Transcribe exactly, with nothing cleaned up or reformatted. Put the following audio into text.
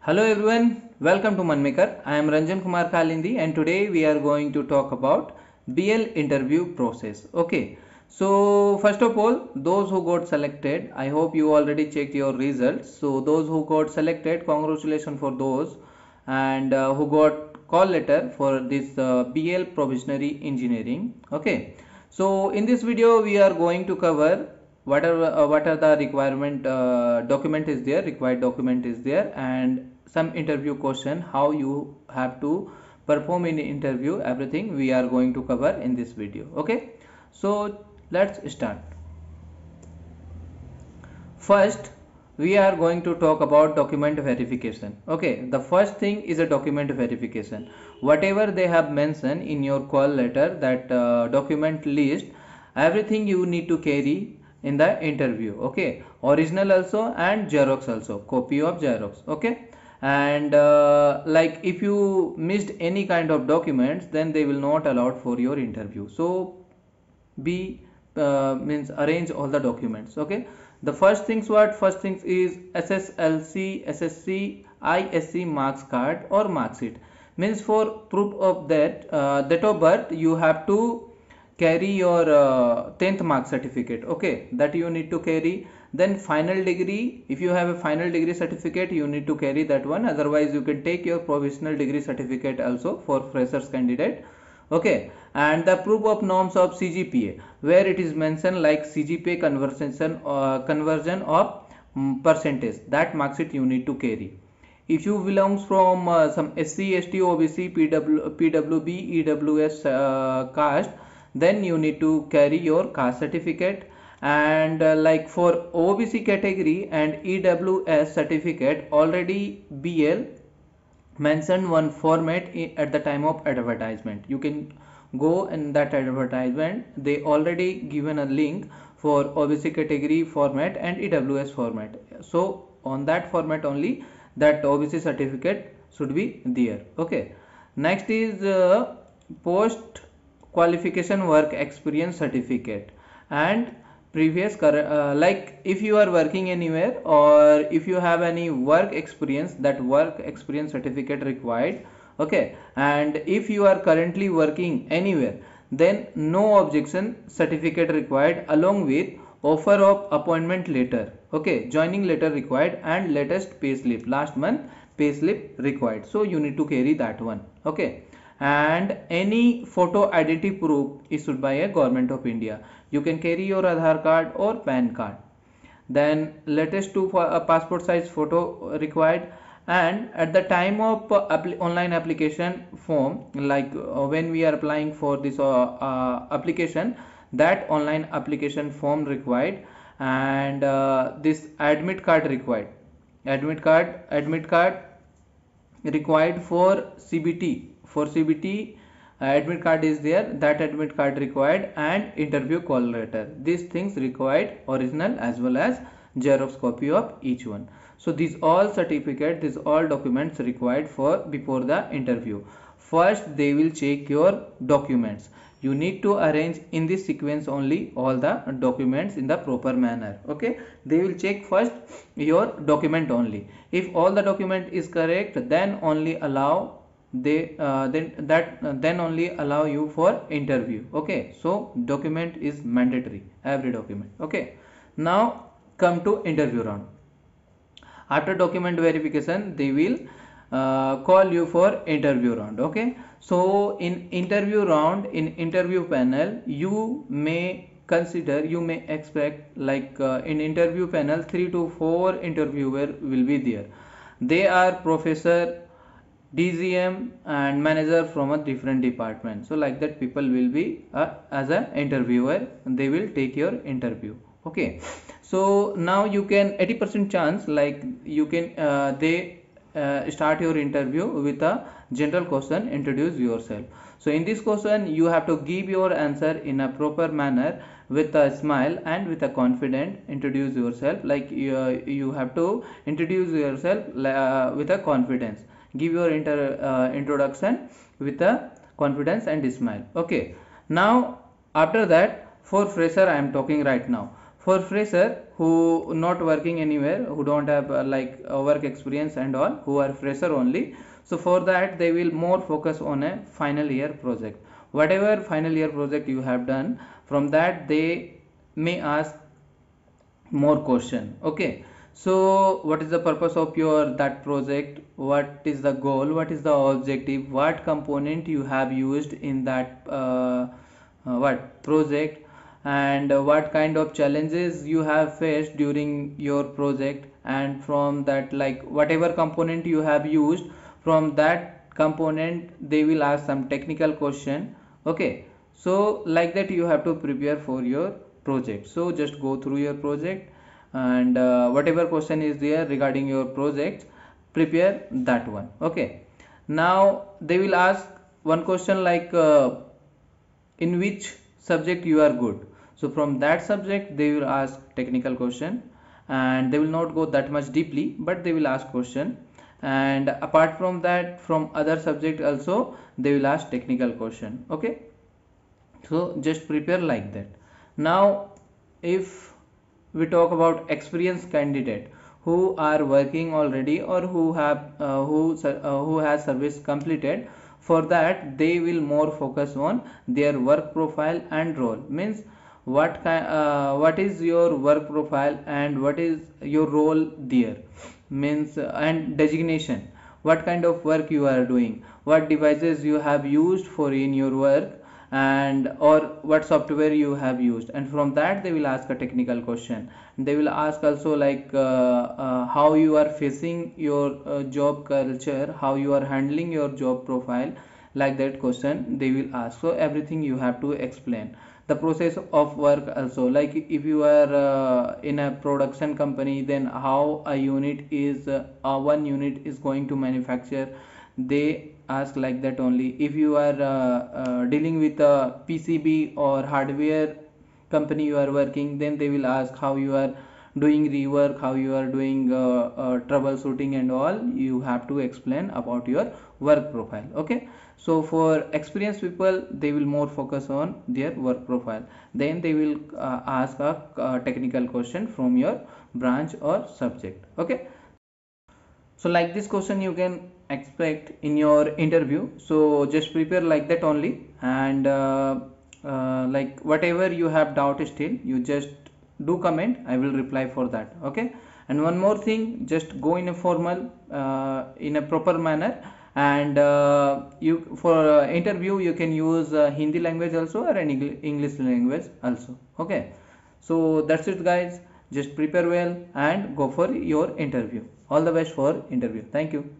Hello everyone, welcome to ManMaker. I am Ranjan Kumar Kalindi and today we are going to talk about B L interview process. Okay, so first of all, those who got selected, I hope you already checked your results. So those who got selected, congratulations for those, and uh, who got call letter for this uh, B L probationary engineering. Okay, so in this video we are going to cover what are uh, what are the requirement uh, document is there, required document is there, and some interview question, how you have to perform in interview, everything we are going to cover in this video. Okay, so let's start. First we are going to talk about document verification. Okay, the first thing is a document verification. Whatever they have mentioned in your call letter, that uh, document list, everything you need to carry in the interview. Okay, original also and xerox also, copy of xerox. Okay, and uh, like if you missed any kind of documents, then they will not allow for your interview. So be uh, means arrange all the documents. Okay, the first things what first things is S S L C, S S C, I S C marks card or mark sheet. Means for proof of that uh, date of birth, you have to carry your uh, tenth mark certificate. Okay, that you need to carry. Then final degree, if you have a final degree certificate, you need to carry that one. Otherwise you can take your provisional degree certificate also for freshers candidate. Okay, and the proof of norms of C G P A, where it is mentioned like C G P A conversion uh, conversion of um, percentage, that marks it you need to carry. If you belongs from uh, some S C, S T, O B C, P W, P W B, E W S uh, caste, then you need to carry your caste certificate. And uh, like for O B C category and E W S certificate, already B L mentioned one format at the time of advertisement. You can go in that advertisement, they already given a link for O B C category format and E W S format. So on that format only that O B C certificate should be there. Okay, next is uh, post qualification work experience certificate and previous uh, like if you are working anywhere or if you have any work experience, that work experience certificate required. Okay, and if you are currently working anywhere, then no objection certificate required, along with offer of appointment letter. Okay, joining letter required, and latest pay slip, last month pay slip required. So you need to carry that one. Okay, and any photo identity proof issued by a government of India, you can carry your Aadhaar card or PAN card. Then latest two for a passport size photo required. And at the time of uh, appli online application form, like uh, when we are applying for this uh, uh, application, that online application form required. And uh, this admit card required, admit card admit card required for C B T. For C B T, uh, admit card is there, that admit card required, and interview call letter. These things required, original as well as xerox copy of each one. So these all certificate, these all documents required for before the interview. First they will check your documents. You need to arrange in this sequence only all the documents in the proper manner. Okay, they will check first your document only. If all the document is correct, then only allow they uh, then that uh, then only allow you for interview. Okay, so document is mandatory, every document. Okay, now come to interview round. After document verification, they will uh, call you for interview round. Okay, so in interview round, in interview panel, you may consider, you may expect, like uh, in interview panel, three to four interviewer will be there. They are professor, D G M, and manager from a different department. So like that people will be uh, as an interviewer, they will take your interview. Okay, so now you can eighty percent chance, like you can uh, they uh, start your interview with a general question, introduce yourself. So in this question you have to give your answer in a proper manner, with a smile and with a confident. Introduce yourself, like uh, you have to introduce yourself uh, with a confidence. Give your inter, uh, introduction with a confidence and smile. Okay, now after that, for fresher I am talking right now. For fresher, who not working anywhere, who don't have uh, like uh, work experience and all, who are fresher only. So for that they will more focus on a final year project. Whatever final year project you have done, from that they may ask more question. Okay, so what is the purpose of your that project, what is the goal, what is the objective, what component you have used in that uh, what project, and what kind of challenges you have faced during your project, and from that, like whatever component you have used, from that component they will ask some technical question. Okay, so like that you have to prepare for your project. So just go through your project and uh, whatever question is there regarding your project, prepare that one. Okay, now they will ask one question like uh, in which subject you are good. So from that subject they will ask technical question, and they will not go that much deeply, but they will ask question. And apart from that, from other subject also they will ask technical question. Okay, so just prepare like that. Now if we talk about experienced candidate who are working already or who have uh, who uh, who has service completed, for that they will more focus on their work profile and role. Means what kind uh, what is your work profile and what is your role there, means uh, and designation, what kind of work you are doing, what devices you have used for in your work, and or what software you have used. And from that they will ask a technical question. They will ask also like uh, uh, how you are facing your uh, job culture, how you are handling your job profile, like that question they will ask. So everything you have to explain. The process of work also, like if you are uh, in a production company, then how a unit is uh, uh, one unit is going to manufacture, they ask like that only. If you are uh, uh, dealing with a P C B or hardware company you are working, then they will ask how you are doing rework, how you are doing uh, uh, troubleshooting and all. You have to explain about your work profile. Okay, so for experienced people they will more focus on their work profile. Then they will uh, ask a uh, technical question from your branch or subject. Okay, so like this question you can expect in your interview. So just prepare like that only. And uh, uh, like whatever you have doubt still, you just do comment, I will reply for that. Okay, and one more thing, just go in a formal uh, in a proper manner. And uh, you for uh, interview you can use uh, Hindi language also or any English language also. Okay, so that's it guys, just prepare well and go for your interview. All the best for interview. Thank you.